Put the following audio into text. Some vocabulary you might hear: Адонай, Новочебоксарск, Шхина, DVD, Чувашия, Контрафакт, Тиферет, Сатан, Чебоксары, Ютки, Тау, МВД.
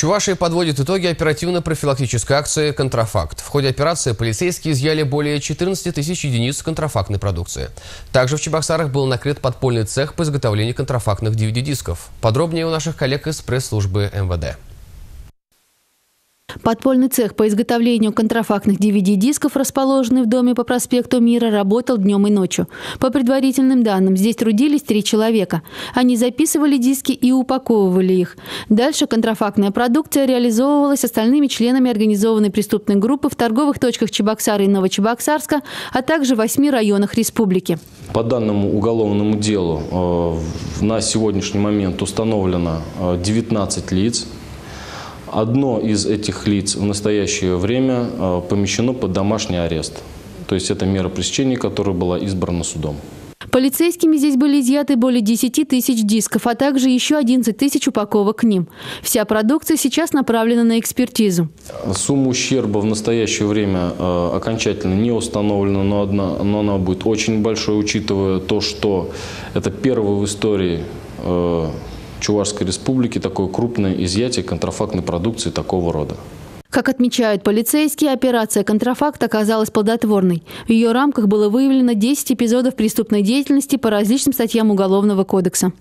Чувашия подводит итоги оперативно-профилактической акции «Контрафакт». В ходе операции полицейские изъяли более 14 тысяч единиц контрафактной продукции. Также в Чебоксарах был накрыт подпольный цех по изготовлению контрафактных DVD-дисков. Подробнее у наших коллег из пресс-службы МВД. Подпольный цех по изготовлению контрафактных DVD-дисков, расположенный в доме по проспекту Мира, работал днем и ночью. По предварительным данным, здесь трудились 3 человека. Они записывали диски и упаковывали их. Дальше контрафактная продукция реализовывалась остальными членами организованной преступной группы в торговых точках Чебоксара и Новочебоксарска, а также в 8 районах республики. По данному уголовному делу на сегодняшний момент установлено 19 лиц. Одно из этих лиц в настоящее время помещено под домашний арест. То есть это мера пресечения, которая была избрана судом. Полицейскими здесь были изъяты более 10 тысяч дисков, а также еще 11 тысяч упаковок к ним. Вся продукция сейчас направлена на экспертизу. Сумма ущерба в настоящее время окончательно не установлена, но она будет очень большой, учитывая то, что это первый в истории Чувашской республики такое крупное изъятие контрафактной продукции такого рода. Как отмечают полицейские, операция «Контрафакт» оказалась плодотворной. В ее рамках было выявлено 10 эпизодов преступной деятельности по различным статьям Уголовного кодекса.